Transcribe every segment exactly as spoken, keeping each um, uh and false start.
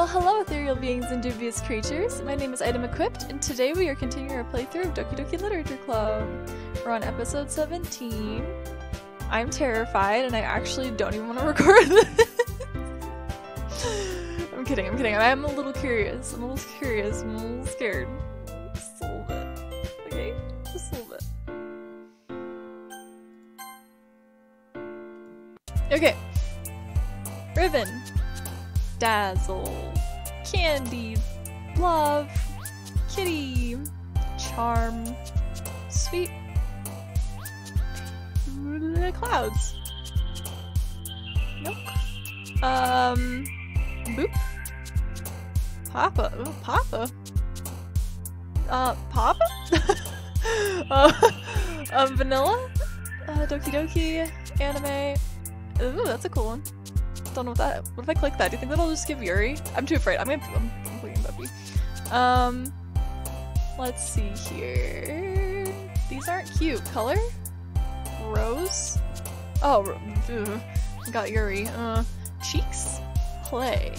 Well, hello ethereal beings and dubious creatures. My name is Item Equipped, and today we are continuing our playthrough of Doki Doki Literature Club. We're on episode seventeen. I'm terrified, and I actually don't even want to record this. I'm kidding, I'm kidding. I'm a little curious. I'm a little curious. I'm a little scared. Just a little bit. Okay? Just a little bit. Okay. Ribbon. Dazzle, candy, love, kitty, charm, sweet, clouds, milk, um, boop, papa, ooh, papa, uh, papa, uh, um, vanilla, uh, Doki Doki, anime, ooh, that's a cool one. Don't know what that. What if I click that? Do you think that'll just give Yuri? I'm too afraid. I'm gonna. I'm, I'm clicking Puppy. Um, let's see here. These aren't cute. Color? Rose? Oh, ugh. Got Yuri. Uh, cheeks? Play.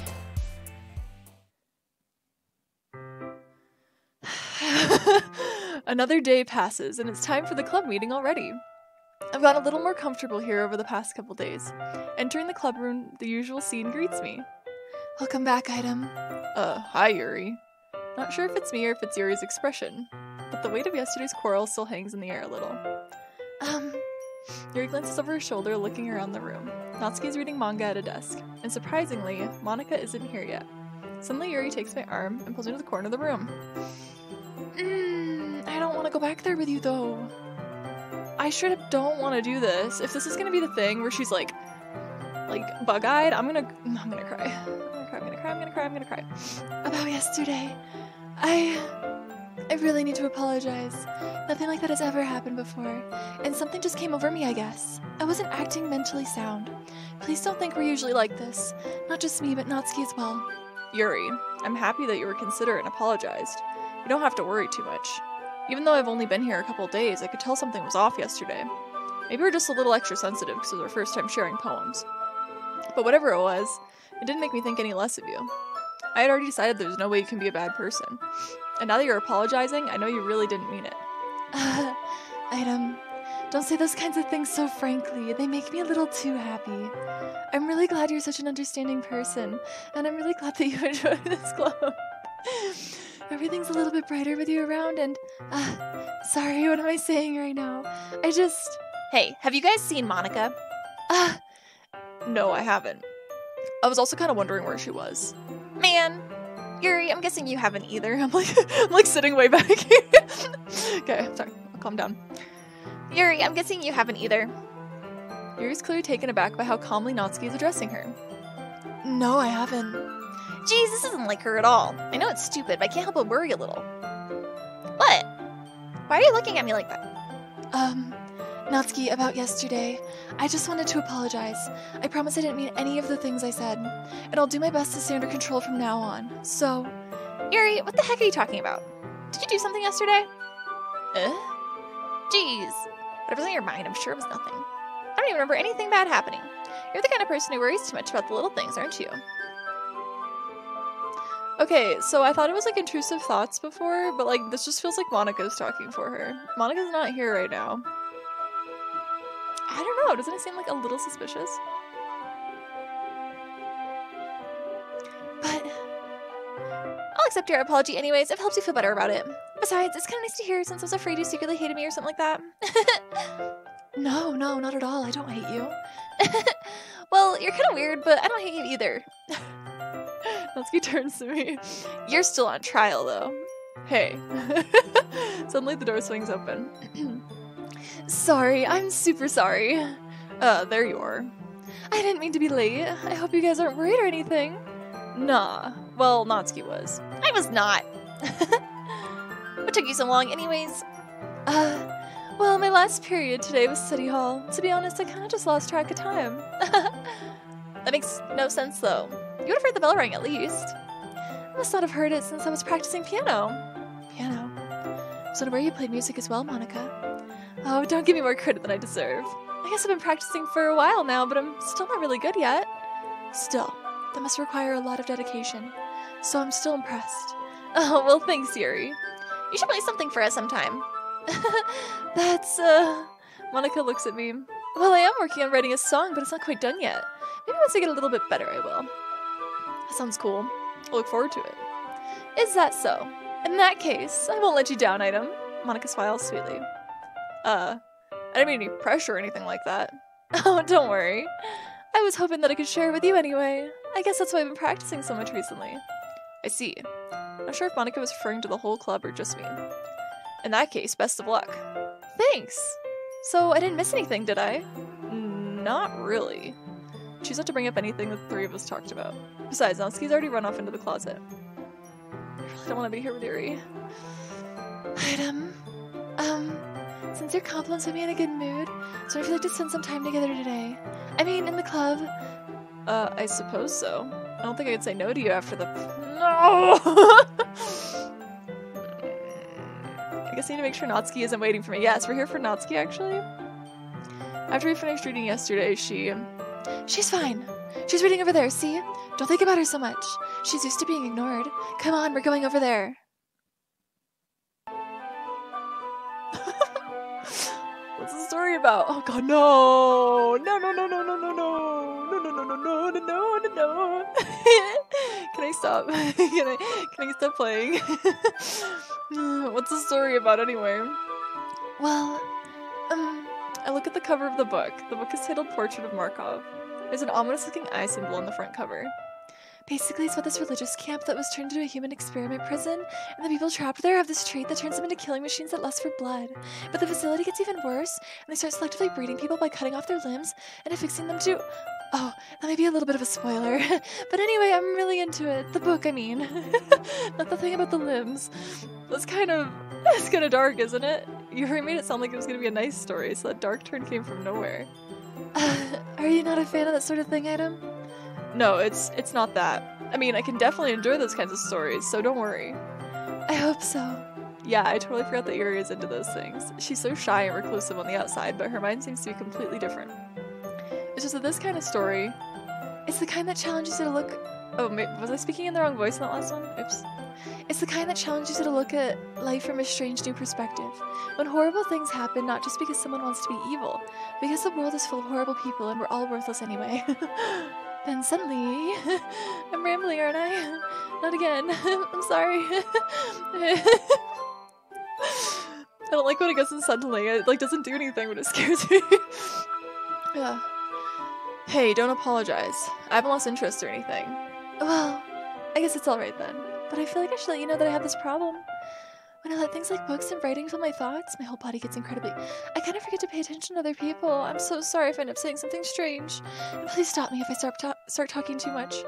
Another day passes, and it's time for the club meeting already. I've gotten a little more comfortable here over the past couple days. Entering the club room, the usual scene greets me. Welcome back, Item. Uh, hi, Yuri. Not sure if it's me or if it's Yuri's expression, but the weight of yesterday's quarrel still hangs in the air a little. Um, Yuri glances over her shoulder, looking around the room. Natsuki's reading manga at a desk, and surprisingly, Monika isn't here yet. Suddenly, Yuri takes my arm and pulls me to the corner of the room. Mmm, I don't want to go back there with you, though. I straight up don't want to do this. If this is gonna be the thing where she's like, like bug-eyed, I'm gonna, I'm gonna cry. I'm gonna cry. I'm gonna cry. I'm gonna cry. I'm gonna cry. About yesterday, I, I really need to apologize. Nothing like that has ever happened before, and something just came over me. I guess I wasn't acting mentally sound. Please don't think we're usually like this. Not just me, but Natsuki as well. Yuri, I'm happy that you were considerate and apologized. You don't have to worry too much. Even though I've only been here a couple days, I could tell something was off yesterday. Maybe we're just a little extra sensitive because it was our first time sharing poems. But whatever it was, it didn't make me think any less of you. I had already decided there was no way you can be a bad person. And now that you're apologizing, I know you really didn't mean it. Uh, Item, don't say those kinds of things so frankly. They make me a little too happy. I'm really glad you're such an understanding person, and I'm really glad that you enjoy this club. Everything's a little bit brighter with you around, and uh, sorry, what am I saying right now? I just... Hey, have you guys seen Monika? Uh, no, I haven't. I was also kind of wondering where she was. Man, Yuri, I'm guessing you haven't either. I'm like, I'm like sitting way back here. Okay, sorry, I'll calm down. Yuri, I'm guessing you haven't either. Yuri's clearly taken aback by how calmly Natsuki is addressing her. No, I haven't. Geez, this isn't like her at all. I know it's stupid, but I can't help but worry a little. What? Why are you looking at me like that? Um, Natsuki, about yesterday, I just wanted to apologize. I promise I didn't mean any of the things I said, and I'll do my best to stay under control from now on, so... Yuri, what the heck are you talking about? Did you do something yesterday? Eh? Geez. Whatever's on your mind, I'm sure it was nothing. I don't even remember anything bad happening. You're the kind of person who worries too much about the little things, aren't you? Okay, so I thought it was like intrusive thoughts before, but like this just feels like Monika's talking for her. Monika's not here right now. I don't know, doesn't it seem like a little suspicious? But I'll accept your apology anyways, if it helps you feel better about it. Besides, it's kind of nice to hear since I was afraid you secretly hated me or something like that. No, no, not at all. I don't hate you. Well, you're kind of weird, but I don't hate you either. Natsuki turns to me. You're still on trial, though. Hey. Suddenly the door swings open. Sorry, I'm super sorry. Uh, there you are. I didn't mean to be late. I hope you guys aren't worried or anything. Nah. Well, Natsuki was. I was not. What took you so long anyways? Uh, well, my last period today was study hall. To be honest, I kind of just lost track of time. That makes no sense, though. You would have heard the bell ring, at least. I must not have heard it since I was practicing piano. Piano. So where you played music as well, Monika. Oh, don't give me more credit than I deserve. I guess I've been practicing for a while now, but I'm still not really good yet. Still, that must require a lot of dedication. so I'm still impressed. Oh, well, thanks, Yuri. You should play something for us sometime. That's, uh... Monika looks at me. Well, I am working on writing a song, but it's not quite done yet. Maybe once I get a little bit better, I will. That sounds cool. I look forward to it. Is that so? In that case, I won't let you down, Item. Monika smiles sweetly. Uh, I didn't mean any pressure or anything like that. Oh, don't worry. I was hoping that I could share it with you anyway. I guess that's why I've been practicing so much recently. I see. I'm not sure if Monika was referring to the whole club or just me. In that case, best of luck. Thanks! So, I didn't miss anything, did I? Not really. Choose not to bring up anything that the three of us talked about. Besides, Natsuki's already run off into the closet. I really don't want to be here with Yuri. Item. Um, since your compliments put me in a good mood, so I feel like to spend some time together today. I mean, in the club. Uh, I suppose so. I don't think I could say no to you after the... No! I guess I need to make sure Natsuki isn't waiting for me. Yes, we're here for Natsuki, actually. After we finished reading yesterday, she... She's fine. She's reading over there, see? Don't think about her so much. She's used to being ignored. Come on, we're going over there. What's the story about? Oh god, no! No, no, no, no, no, no, no! No, no, no, no, no, no, no, no, no! Can I stop? Can I, can I stop playing? What's the story about anyway? Well, um, I look at the cover of the book. The book is titled Portrait of Markov. There's an ominous-looking eye symbol on the front cover. Basically, it's about this religious camp that was turned into a human experiment prison, and the people trapped there have this trait that turns them into killing machines that lust for blood. But the facility gets even worse, and they start selectively breeding people by cutting off their limbs and affixing them to... Oh, that may be a little bit of a spoiler. But anyway, I'm really into it. The book, I mean. Not the thing about the limbs. That's kind of... That's kind of dark, isn't it? You already made it sound like it was going to be a nice story, so that dark turn came from nowhere. Uh, are you not a fan of that sort of thing, Item? No, it's it's not that. I mean, I can definitely enjoy those kinds of stories, so don't worry. I hope so. Yeah, I totally forgot that Yuri is into those things. She's so shy and reclusive on the outside, but her mind seems to be completely different. It's just that this kind of story... It's the kind that challenges you to look... Oh, was I speaking in the wrong voice in that last one? Oops. It's the kind that challenges you to look at life from a strange new perspective. When horrible things happen, not just because someone wants to be evil, because the world is full of horrible people and we're all worthless anyway. Then suddenly, I'm rambling, aren't I? Not again. I'm sorry. I don't like when it goes in suddenly. It like doesn't do anything, but it scares me. Yeah. Hey, don't apologize. I haven't lost interest or anything. Well, I guess it's all right then. But I feel like I should let you know that I have this problem. When I let things like books and writing fill my thoughts, my whole body gets incredibly... I kind of forget to pay attention to other people. I'm so sorry if I end up saying something strange. And please stop me if I start, ta start talking too much.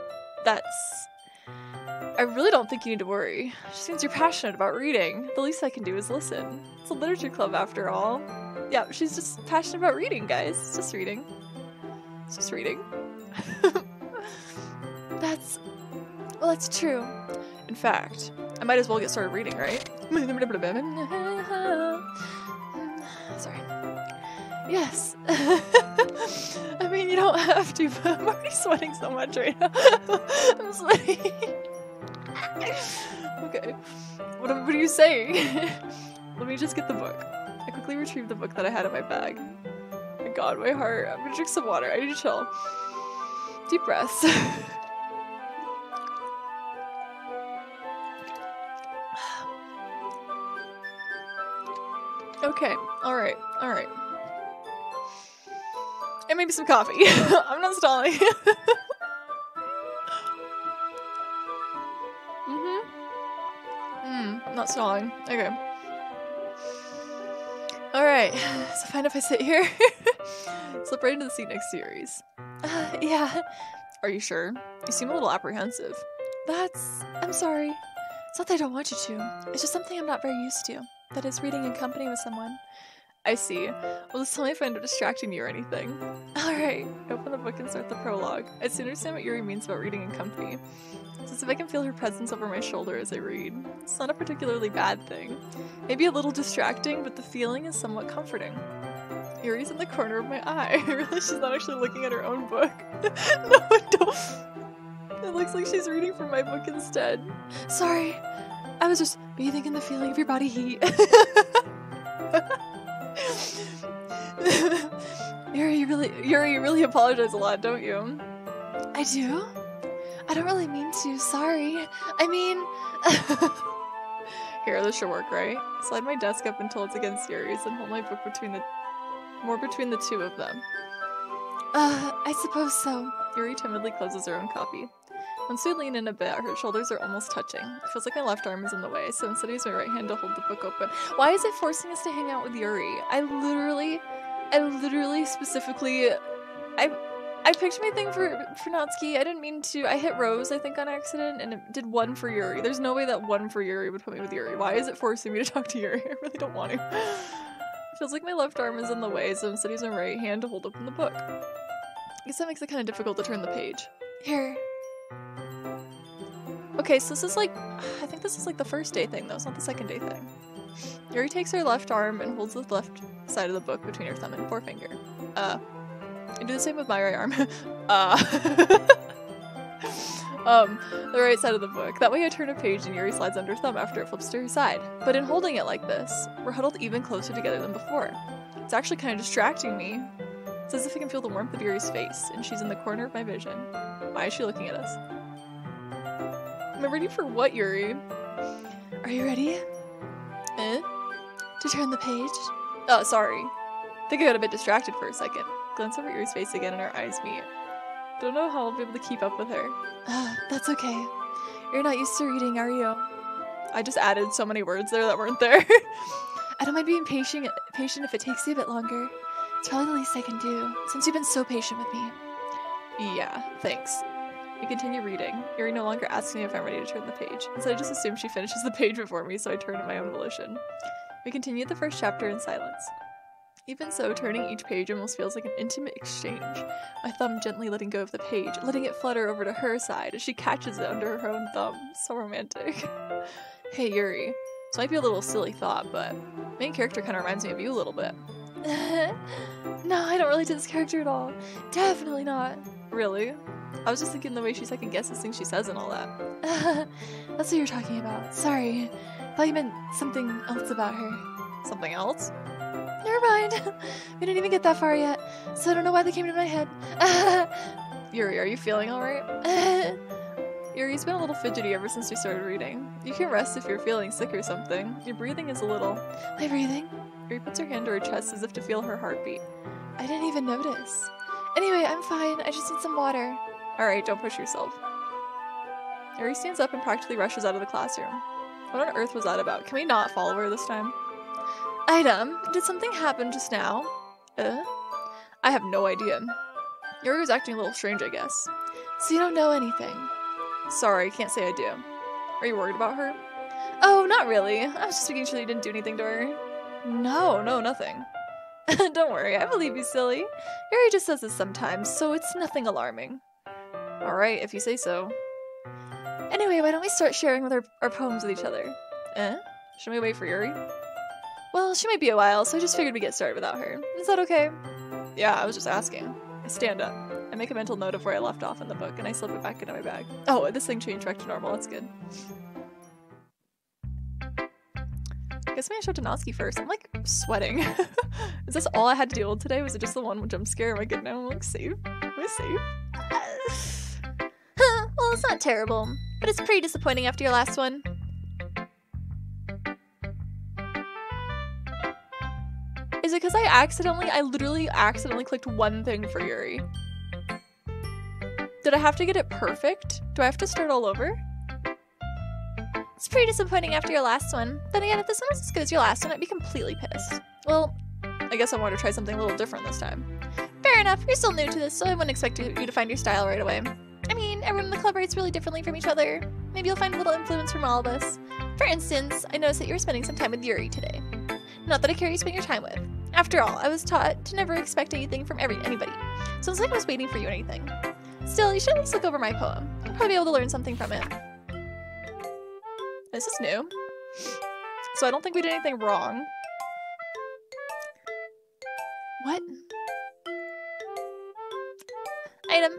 That's... I really don't think you need to worry. It just means you're passionate about reading. The least I can do is listen. It's a literature club, after all. Yeah, she's just passionate about reading, guys. It's just reading. It's just reading. That's... Well, that's true. In fact... I might as well get started reading, right? Sorry. Yes. I mean, you don't have to, but I'm already sweating so much right now. I'm sweating. Okay. What are, what are you saying? Let me just get the book. I quickly retrieved the book that I had in my bag. Oh my god, my heart. I'm gonna drink some water. I need to chill. Deep breaths. Okay, alright, alright. And maybe some coffee. I'm not stalling. Mm-hmm. Mm, not stalling. Okay. Alright, so fine if I sit here. Slip right into the seat next to Yuri's. Uh, yeah. Are you sure? You seem a little apprehensive. That's... I'm sorry. It's not that I don't want you to. It's just something I'm not very used to. That is reading in company with someone. I see. Well, just tell me if I end up distracting you or anything. Alright, open the book and start the prologue. I soon understand what Yuri means about reading in company. It's as if I can feel her presence over my shoulder as I read. It's not a particularly bad thing. Maybe a little distracting, but the feeling is somewhat comforting. Yuri's in the corner of my eye. I realize she's not actually looking at her own book. No, I don't. It looks like she's reading from my book instead. Sorry, I was just bathing in the feeling of your body heat. Yuri, you really, Yuri, you really apologize a lot, don't you? I do? I don't really mean to, sorry. I mean... Here, this should work, right? Slide my desk up until it's against Yuri's and hold my book between the... more between the two of them. Uh, I suppose so. Yuri timidly closes her own copy. Once we lean in a bit, her shoulders are almost touching. It feels like my left arm is in the way, so instead I use my right hand to hold the book open. Why is it forcing us to hang out with Yuri? I literally, I literally specifically, I I picked my thing for, for Natsuki. I didn't mean to. I hit Rose, I think, on accident, and it did one for Yuri. There's no way that one for Yuri would put me with Yuri. Why is it forcing me to talk to Yuri? I really don't want to. It feels like my left arm is in the way, so instead I use my right hand to hold open the book. I guess that makes it kind of difficult to turn the page. Here. Okay, so this is like, I think this is like the first day thing though, it's not the second day thing. Yuri takes her left arm and holds the left side of the book between her thumb and forefinger. Uh, I do the same with my right arm. uh. um, the right side of the book. That way I turn a page and Yuri slides under her thumb after it flips to her side. But in holding it like this, we're huddled even closer together than before. It's actually kind of distracting me. It's as if I can feel the warmth of Yuri's face, and she's in the corner of my vision. Why is she looking at us? Am I ready for what, Yuri? Are you ready? Eh? To turn the page? Oh, sorry. I think I got a bit distracted for a second. Glance over Yuri's face again and our eyes meet. Don't know how I'll be able to keep up with her. Uh, that's okay. You're not used to reading, are you? I just added so many words there that weren't there. I don't mind being patient, patient if it takes you a bit longer. It's probably the least I can do, since you've been so patient with me. Yeah, thanks. We continue reading. Yuri no longer asks me if I'm ready to turn the page. Instead, I just assume she finishes the page before me, so I turn in my own volition. We continue the first chapter in silence. Even so, turning each page almost feels like an intimate exchange. My thumb gently letting go of the page, letting it flutter over to her side as she catches it under her own thumb. So romantic. Hey, Yuri. This might be a little silly thought, but the main character kind of reminds me of you a little bit. No, I don't relate to this character at all. Definitely not. Really? I was just thinking the way she second guesses things she says and all that. That's what you're talking about. Sorry. Thought you meant something else about her. Something else? Never mind. We didn't even get that far yet, so I don't know why they came to my head. Yuri, are you feeling alright? Yuri's been a little fidgety ever since we started reading. You can rest if you're feeling sick or something. Your breathing is a little... My breathing? Yuri puts her hand to her chest as if to feel her heartbeat. I didn't even notice. Anyway, I'm fine. I just need some water. Alright, don't push yourself. Yuri stands up and practically rushes out of the classroom. What on earth was that about? Can we not follow her this time? Item, did something happen just now? Uh? I have no idea. Yuri was acting a little strange, I guess. So you don't know anything? Sorry, can't say I do. Are you worried about her? Oh, not really. I was just making sure you didn't do anything to her. No, no, nothing. Don't worry, I believe you, silly. Yuri just says this sometimes, so it's nothing alarming. Alright, if you say so. Anyway, why don't we start sharing with our, our poems with each other? Eh? Shouldn't we wait for Yuri? Well, she might be a while, so I just figured we'd get started without her. Is that okay? Yeah, I was just asking. I stand up. I make a mental note of where I left off in the book, and I slip it back into my bag. Oh, this thing changed back to normal. That's good. I guess maybe I should have to Natsuki first. I'm like sweating. Is this all I had to deal with today? Was it just the one jump scare? Am I good now? I'm like safe. Am I safe? Huh, well, it's not terrible, but it's pretty disappointing after your last one. Is it because I accidentally, I literally accidentally clicked one thing for Yuri? Did I have to get it perfect? Do I have to start all over? It's pretty disappointing after your last one. Then again, if this one was as good as your last one, I'd be completely pissed. Well, I guess I wanted to try something a little different this time. Fair enough. You're still new to this, so I wouldn't expect you to find your style right away. I mean, everyone in the club writes really differently from each other. Maybe you'll find a little influence from all of us. For instance, I noticed that you were spending some time with Yuri today. Not that I care you spend your time with. After all, I was taught to never expect anything from every anybody, so it's like I was waiting for you or anything. Still, you should at least look over my poem. You'll probably be able to learn something from it. This is new, so I don't think we did anything wrong. What? Item.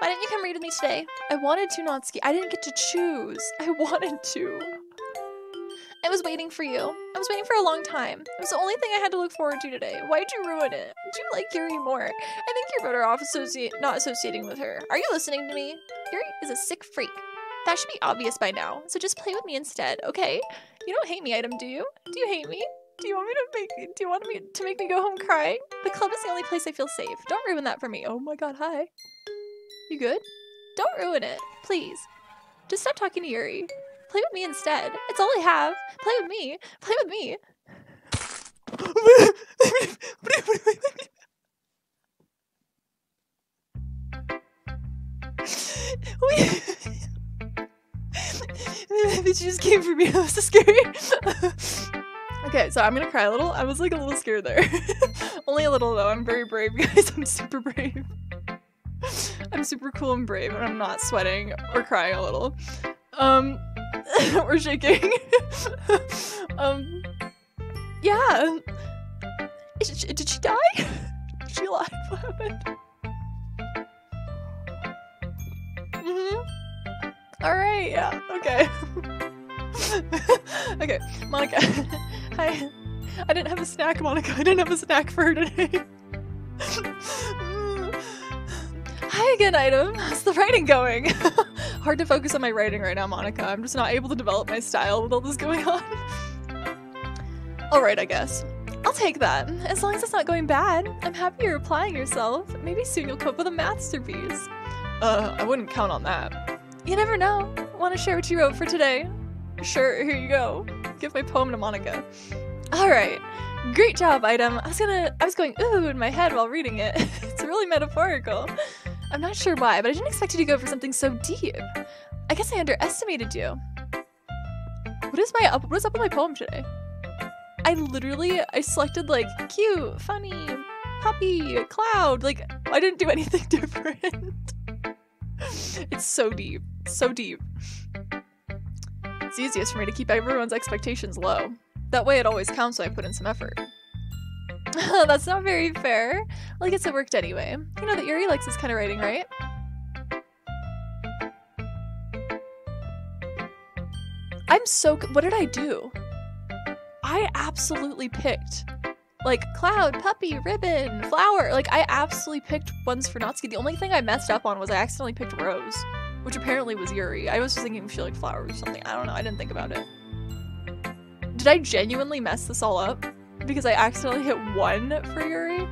Why didn't you come read with me today? I wanted to, Natsuki. I didn't get to choose. I wanted to. I was waiting for you. I was waiting for a long time. It was the only thing I had to look forward to today. Why'd you ruin it? Do you like Yuri more? I think you're better off associate not associating with her. Are you listening to me? Yuri is a sick freak. That should be obvious by now, so just play with me instead, okay? You don't hate me, Item, do you? Do you hate me? Do you want me to make do you want me to make me go home crying? The club is the only place I feel safe. Don't ruin that for me. Oh my god, hi. You good? Don't ruin it, please. Just stop talking to Yuri. Play with me instead. It's all I have. Play with me. Play with me. She just came for me. That was so scary. Okay, so I'm gonna cry a little. I was like a little scared there. Only a little though. I'm very brave, guys. I'm super brave. I'm super cool and brave, and I'm not sweating or crying a little. Um, we're shaking. um, yeah. Is, did she die? Is she alive? What happened? Mm-hmm. All right. Yeah. Okay. Okay, Monika. Hi. I didn't have a snack, Monika. I didn't have a snack for her today. Hi again, Item. How's the writing going? Hard to focus on my writing right now, Monika. I'm just not able to develop my style with all this going on. Alright, I guess. I'll take that. As long as it's not going bad. I'm happy you're applying yourself. Maybe soon you'll come up with a masterpiece. Uh, I wouldn't count on that. You never know. Want to share what you wrote for today? Sure, here you go. Give my poem to Monika. Alright. Great job, Item. I was gonna- I was going ooh in my head while reading it. It's really metaphorical. I'm not sure why, but I didn't expect you to go for something so deep. I guess I underestimated you. What is my up- what is up with my poem today? I literally- I selected like cute, funny, puppy, cloud, like I didn't do anything different. It's so deep. So deep. It's easiest for me to keep everyone's expectations low. That way it always counts when I put in some effort. That's not very fair. Well, I guess it worked anyway. You know that Yuri likes this kind of writing, right? I'm so... What did I do? I absolutely picked... Like, cloud, puppy, ribbon, flower. Like, I absolutely picked ones for Natsuki. The only thing I messed up on was I accidentally picked Rose, which apparently was Yuri. I was just thinking she liked flowers or something. I don't know. I didn't think about it. Did I genuinely mess this all up? Because I accidentally hit one for Yuri?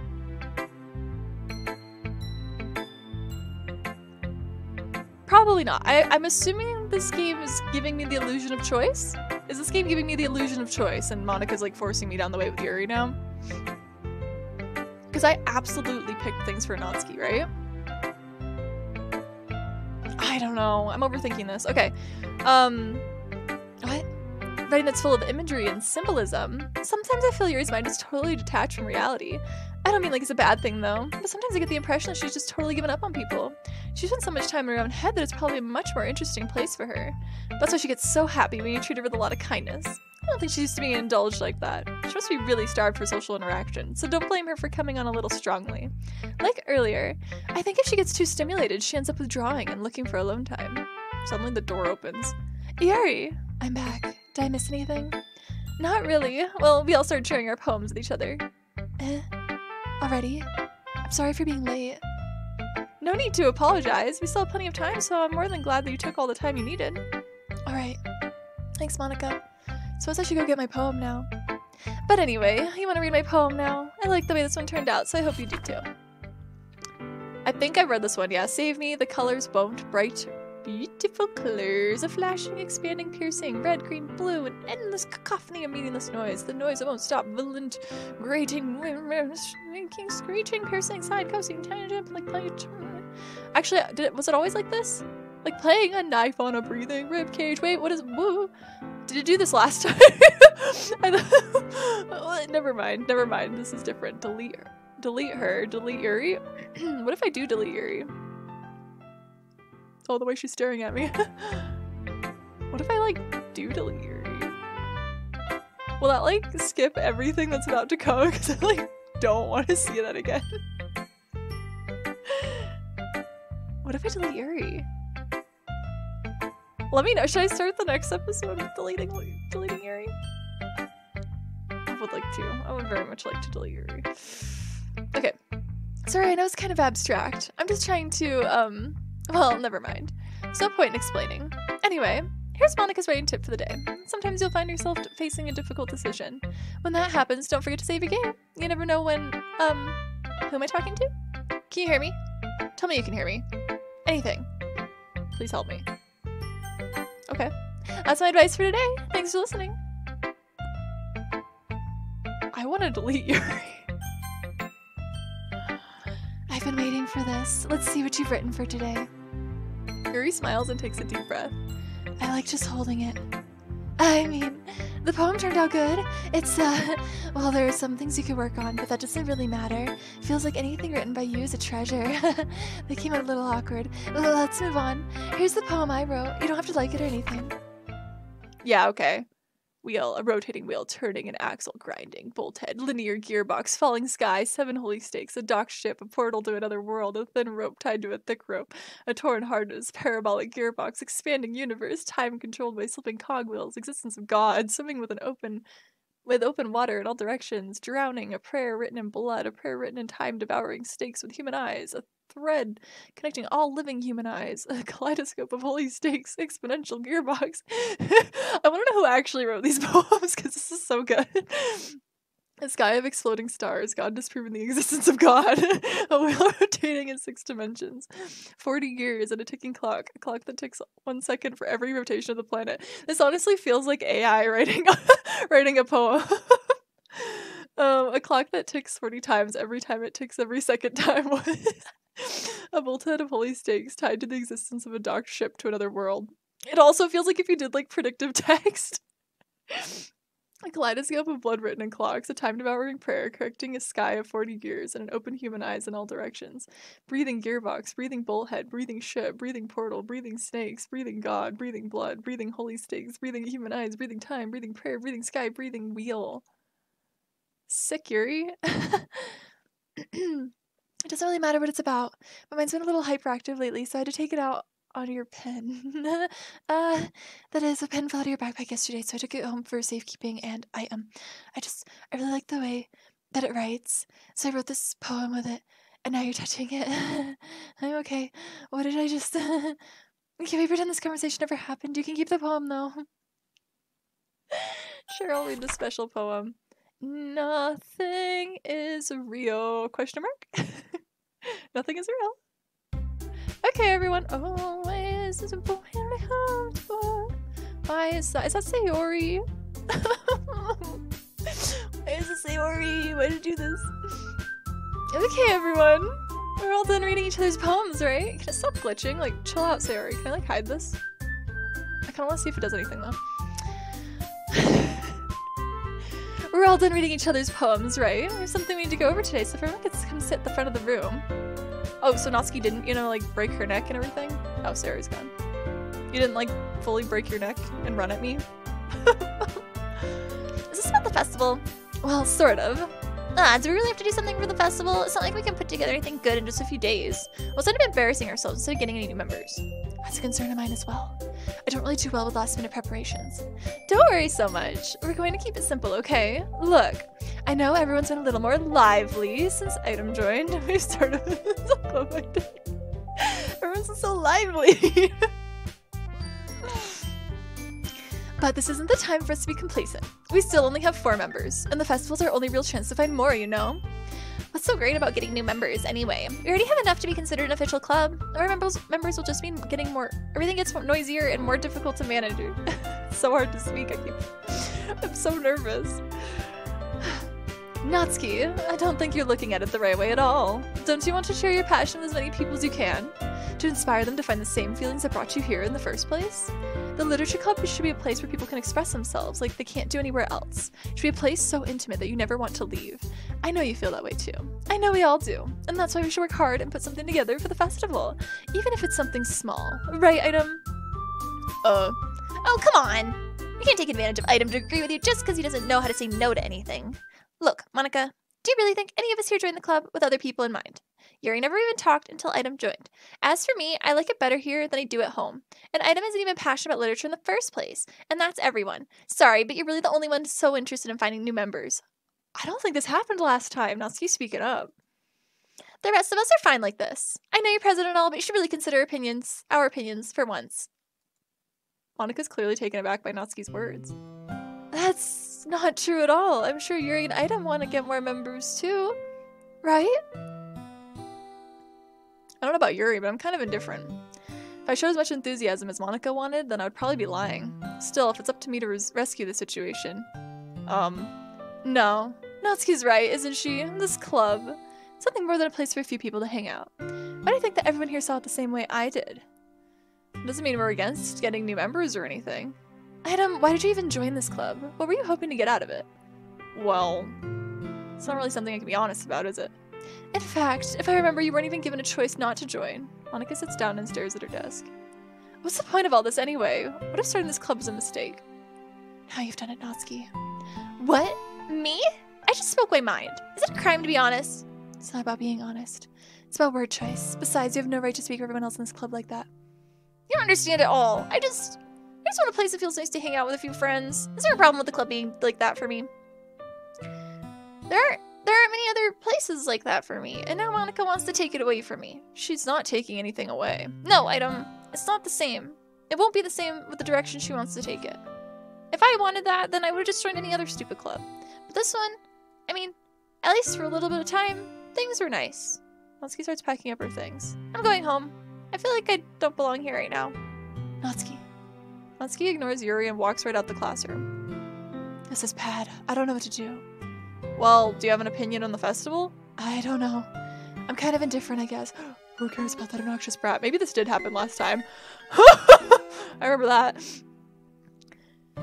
Probably not. I, I'm assuming this game is giving me the illusion of choice. Is this game giving me the illusion of choice? And Monika's like forcing me down the way with Yuri now. Because I absolutely picked things for Natsuki, right? I don't know. I'm overthinking this. Okay. Um, what? Writing that's full of imagery and symbolism. Sometimes I feel Yuri's mind is totally detached from reality. I don't mean like it's a bad thing though, but sometimes I get the impression that she's just totally given up on people. She spends so much time in her own head that it's probably a much more interesting place for her. That's why she gets so happy when you treat her with a lot of kindness. I don't think she used to be indulged like that. She must be really starved for social interaction, so don't blame her for coming on a little strongly. Like earlier, I think if she gets too stimulated, she ends up withdrawing and looking for alone time. Suddenly the door opens. Yuri! I'm back. Did I miss anything? Not really. Well, we all started sharing our poems with each other. Eh? Already? I'm sorry for being late. No need to apologize. We still have plenty of time, so I'm more than glad that you took all the time you needed. Alright. Thanks, Monika. Suppose I should go get my poem now. But anyway, you want to read my poem now? I like the way this one turned out, so I hope you do too. I think I read this one, yeah. Save me, the colors won't bright. Beautiful colors, a flashing, expanding, piercing, red, green, blue, an endless cacophony of meaningless noise. The noise that won't stop, violent, grating, shrinking, screeching, piercing, side, coasting, tangent, like playing a... Actually, did it, was it always like this? Like playing a knife on a breathing ribcage. Wait, what is... Woo? Did it do this last time? I thought, never mind, never mind. This is different. Delete her. Delete her. Delete Yuri? What if I do delete Yuri? Oh, the way she's staring at me. What if I, like, do delete Yuri? Will that, like, skip everything that's about to come? Because I, like, don't want to see that again. What if I delete Yuri? Let me know. Should I start the next episode with deleting deleting Yuri? I would like to. I would very much like to delete Yuri. Okay. Sorry, I know it's kind of abstract. I'm just trying to, um, well, never mind. There's no point in explaining. Anyway, here's Monika's writing tip for the day. Sometimes you'll find yourself facing a difficult decision. When that happens, don't forget to save your game. You never know when, um, who am I talking to? Can you hear me? Tell me you can hear me. Anything. Please help me. Okay. That's my advice for today. Thanks for listening. I want to delete Yuri. I've been waiting for this. Let's see what you've written for today. Yuri smiles and takes a deep breath. I like just holding it. I mean, the poem turned out good. It's, uh, well, there are some things you could work on, but that doesn't really matter. Feels like anything written by you is a treasure. They came out a little awkward. Let's move on. Here's the poem I wrote. You don't have to like it or anything. Yeah, okay. Wheel, a rotating wheel, turning an axle, grinding, bolt head, linear gearbox, falling sky, seven holy stakes, a dock ship, a portal to another world, a thin rope tied to a thick rope, a torn hardness, parabolic gearbox, expanding universe, time controlled by slipping cogwheels, existence of God, swimming with an open with open water in all directions, drowning, a prayer written in blood, a prayer written in time, devouring stakes with human eyes, a thread connecting all living human eyes, a kaleidoscope of holy stakes, exponential gearbox. I want to know who actually wrote these poems, because this is so good. A sky of exploding stars, God disproving the existence of God, a wheel rotating in six dimensions, forty years and a ticking clock, a clock that ticks one second for every rotation of the planet. This honestly feels like A I writing writing a poem. Um, a clock that ticks forty times every time it ticks every second time. A bolthead of holy stakes tied to the existence of a docked ship to another world. It also feels like if you did, like, predictive text. A kaleidoscope of blood written in clocks, a time-devouring prayer, correcting a sky of forty years, and an open human eyes in all directions. Breathing gearbox, breathing bullhead, breathing ship, breathing portal, breathing snakes, breathing God, breathing blood, breathing holy stakes, breathing human eyes, breathing time, breathing prayer, breathing sky, breathing wheel. Sick, Yuri. It doesn't really matter what it's about. My mind's been a little hyperactive lately, so I had to take it out on your pen. uh, that is, a pen fell out of your backpack yesterday, so I took it home for safekeeping, and I, um, I just, I really like the way that it writes, so I wrote this poem with it, and now you're touching it. I'm okay. What did I just, can we pretend this conversation never happened? You can keep the poem, though. Sure, I'll read the special poem. Nothing is real, question mark? Nothing is real. Okay, everyone. Always is a boy in my heart for. Why is that? Is that Sayori? Why is it Sayori? Why did you do this? Okay, everyone. We're all done reading each other's poems, right? Can it stop glitching? Like, chill out, Sayori. Can I, like, hide this? I kind of want to see if it does anything, though. We're all done reading each other's poems, right? There's something we need to go over today, so if everyone gets to come sit at the front of the room. Oh, so Natsuki didn't, you know, like, break her neck and everything? Oh, Sarah's gone. You didn't, like, fully break your neck and run at me? Is this about the festival? Well, sort of. Ah, do we really have to do something for the festival? It's not like we can put together anything good in just a few days. We'll end up embarrassing ourselves instead of getting any new members. That's a concern of mine as well. I don't really do well with last-minute preparations. Don't worry so much. We're going to keep it simple, okay? Look, I know everyone's been a little more lively since Item joined. We've started with oh my God. Everyone's been so lively. But this isn't the time for us to be complacent. We still only have four members, and the festival's our only real chance to find more, you know? What's so great about getting new members, anyway? We already have enough to be considered an official club. Our members members will just mean getting more... Everything gets noisier and more difficult to manage. It's so hard to speak, I keep... I'm so nervous. Natsuki, I don't think you're looking at it the right way at all. Don't you want to share your passion with as many people as you can? To inspire them to find the same feelings that brought you here in the first place? The literature club should be a place where people can express themselves like they can't do anywhere else. It should be a place so intimate that you never want to leave. I know you feel that way too. I know we all do. And that's why we should work hard and put something together for the festival. Even if it's something small. Right, Item? Uh. Oh, come on! You can't take advantage of Item to agree with you just because he doesn't know how to say no to anything. Look, Monika, do you really think any of us here joined the club with other people in mind? Yuri never even talked until Item joined. As for me, I like it better here than I do at home. And Item isn't even passionate about literature in the first place. And that's everyone. Sorry, but you're really the only one so interested in finding new members. I don't think this happened last time. Natsuki, speak it up. The rest of us are fine like this. I know you're president and all, but you should really consider opinions, our opinions, for once. Monika's clearly taken aback by Natsuki's words. That's not true at all. I'm sure Yuri and Item want to get more members too, right? I don't know about Yuri, but I'm kind of indifferent. If I showed as much enthusiasm as Monika wanted, then I would probably be lying. Still, if it's up to me to res rescue the situation. Um, no. Natsuki's right, isn't she? This club. Something more than a place for a few people to hang out. Why do you think that everyone here saw it the same way I did? It doesn't mean we're against getting new members or anything. Item, why did you even join this club? What were you hoping to get out of it? Well, it's not really something I can be honest about, is it? In fact, if I remember, you weren't even given a choice not to join. Monika sits down and stares at her desk. What's the point of all this anyway? What if starting this club was a mistake? Now you've done it, Natsuki. What? Me? I just spoke my mind. Is it a crime to be honest? It's not about being honest. It's about word choice. Besides, you have no right to speak for everyone else in this club like that. You don't understand at all. I just... I just want a place that feels nice to hang out with a few friends. Is there a problem with the club being like that for me? There aren't, there aren't many other places like that for me. And now Monika wants to take it away from me. She's not taking anything away. No, Item. It's not the same. It won't be the same with the direction she wants to take it. If I wanted that, then I would have just joined any other stupid club. But this one, I mean, at least for a little bit of time, things were nice. Natsuki starts packing up her things. I'm going home. I feel like I don't belong here right now. Natsuki. Natsuki ignores Yuri and walks right out the classroom. This is bad. I don't know what to do. Well, do you have an opinion on the festival? I don't know. I'm kind of indifferent, I guess. Who cares about that obnoxious brat? Maybe this did happen last time. I remember that.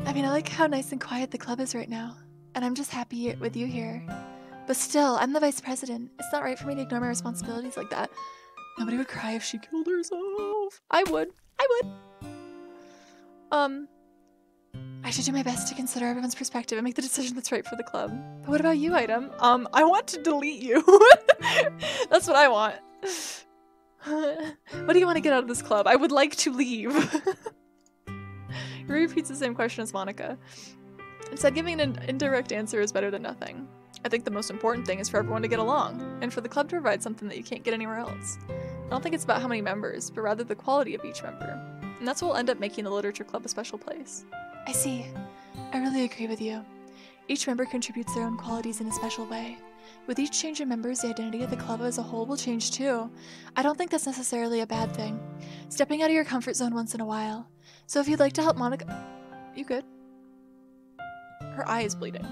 I mean, I like how nice and quiet the club is right now. And I'm just happy with you here. But still, I'm the vice president. It's not right for me to ignore my responsibilities like that. Nobody would cry if she killed herself. I would. I would. Um, I should do my best to consider everyone's perspective and make the decision that's right for the club. But what about you, Item? Um, I want to delete you. That's what I want. What do you want to get out of this club? I would like to leave. Yuri repeats the same question as Monika. Instead, giving an indirect answer is better than nothing. I think the most important thing is for everyone to get along, and for the club to provide something that you can't get anywhere else. I don't think it's about how many members, but rather the quality of each member. And that's what will end up making the literature club a special place. I see. I really agree with you. Each member contributes their own qualities in a special way. With each change in members, the identity of the club as a whole will change too. I don't think that's necessarily a bad thing. Stepping out of your comfort zone once in a while. So if you'd like to help Monika... You good? Her eye is bleeding.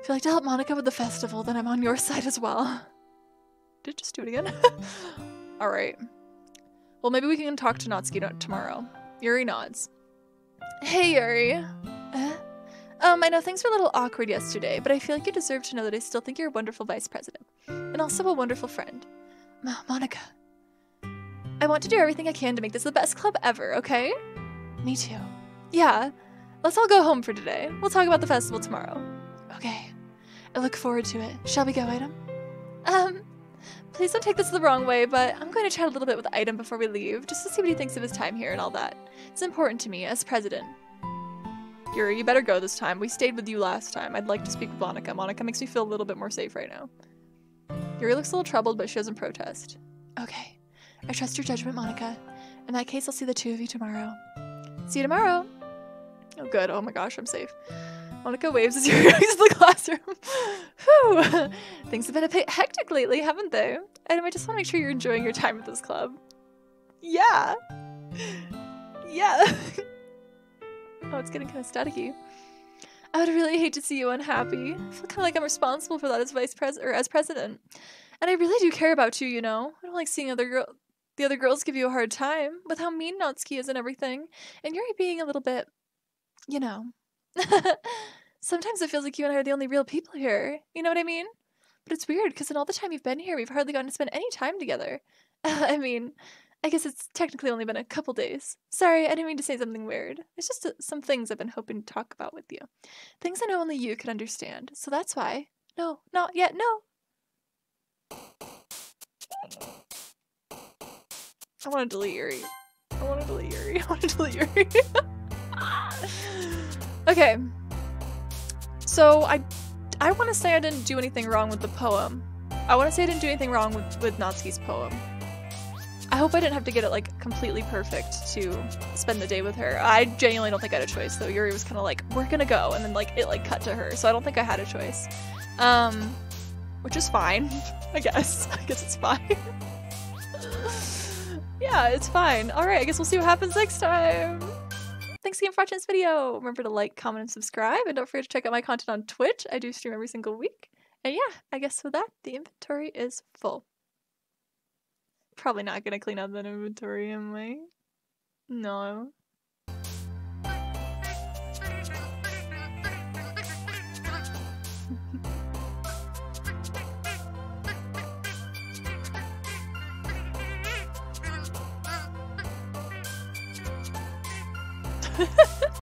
If you'd like to help Monika with the festival, then I'm on your side as well. Did I just do it again? Alright. Well, maybe we can talk to Natsuki tomorrow. Yuri nods. Hey, Yuri. Eh? Um, I know things were a little awkward yesterday, but I feel like you deserve to know that I still think you're a wonderful vice president. And also a wonderful friend. M Monika. I want to do everything I can to make this the best club ever, okay? Me too. Yeah. Let's all go home for today. We'll talk about the festival tomorrow. Okay. I look forward to it. Shall we go, Item? Um, please don't take this the wrong way, but I'm going to chat a little bit with Item before we leave, just to see what he thinks of his time here and all that. It's important to me as president. Yuri, you better go this time. We stayed with you last time. I'd like to speak with Monika. Monika makes me feel a little bit more safe right now. Yuri looks a little troubled, but she doesn't protest. Okay. I trust your judgment, Monika. In that case, I'll see the two of you tomorrow. See you tomorrow! Oh good, oh my gosh, I'm safe. Monika waves as Yuri goes to the classroom. Whew! Things have been a bit hectic lately, haven't they? Item, I just want to make sure you're enjoying your time at this club. Yeah! Yeah! Oh, it's getting kind of staticky. I would really hate to see you unhappy. I feel kind of like I'm responsible for that as vice pres- or as president. And I really do care about you, you know? I don't like seeing other girl- the other girls give you a hard time, with how mean Natsuki is and everything. And Yuri being a little bit... you know. Sometimes it feels like you and I are the only real people here. You know what I mean? But it's weird, because in all the time you've been here, we've hardly gotten to spend any time together. Uh, I mean, I guess it's technically only been a couple days. Sorry, I didn't mean to say something weird. It's just uh, some things I've been hoping to talk about with you. Things I know only you can understand, so that's why. No, not yet, no. I want to delete Yuri. I want to delete Yuri. I want to delete Yuri. Okay. So I, I want to say I didn't do anything wrong with the poem. I want to say I didn't do anything wrong with, with Natsuki's poem. I hope I didn't have to get it like completely perfect to spend the day with her. I genuinely don't think I had a choice though. Yuri was kind of like, we're gonna go, and then like it like cut to her. So I don't think I had a choice. Um, which is fine, I guess. I guess it's fine. Yeah, it's fine. Alright, I guess we'll see what happens next time. Thanks again for watching this video. Remember to like, comment, and subscribe. And don't forget to check out my content on Twitch. I do stream every single week. And yeah, I guess with that, the inventory is full. Probably not gonna clean out that inventory, am I? No.